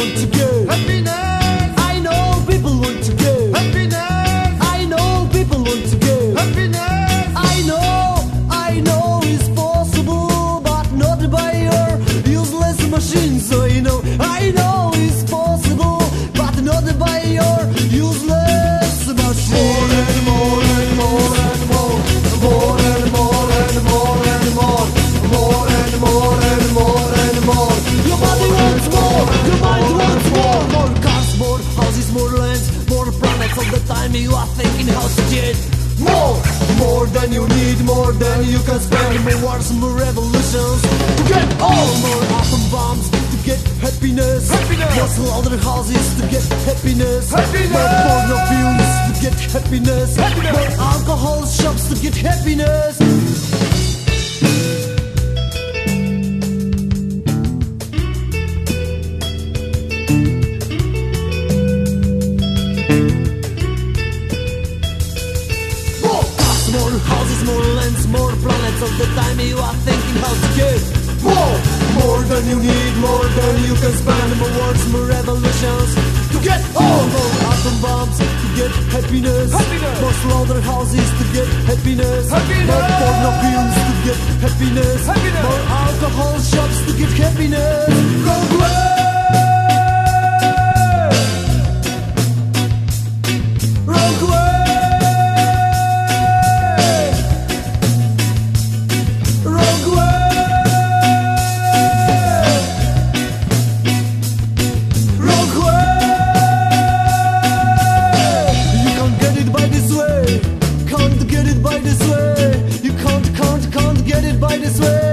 want to go. Happiness. I know people want to go. Happiness. I know people want to go. Happiness. I know it's possible, but not by your useless machines. So you know, I know it's possible, but not by your useless machines. More and more and more and more, more and more and more and more, more and more and more and more. Your body wants more, your mind wants more. More cars, more houses, more lands, more planets. All the time you are thinking how to get more, more than you need, more than you can spend. More wars, more revolutions to get all. More atom bombs to get happiness. More slaughter houses to get happiness. More porno films to get happiness. More alcohol shops to get happiness. More houses, more lands, more planets. All the time you are thinking how to get more, more than you need, more than you can spend. More wars, more revolutions to get all. More atom bombs to get happiness, happiness. More slaughterhouses to get happiness, happiness. More porno films to get happiness, happiness. More alcohol shops to get happiness. Go away. By this way,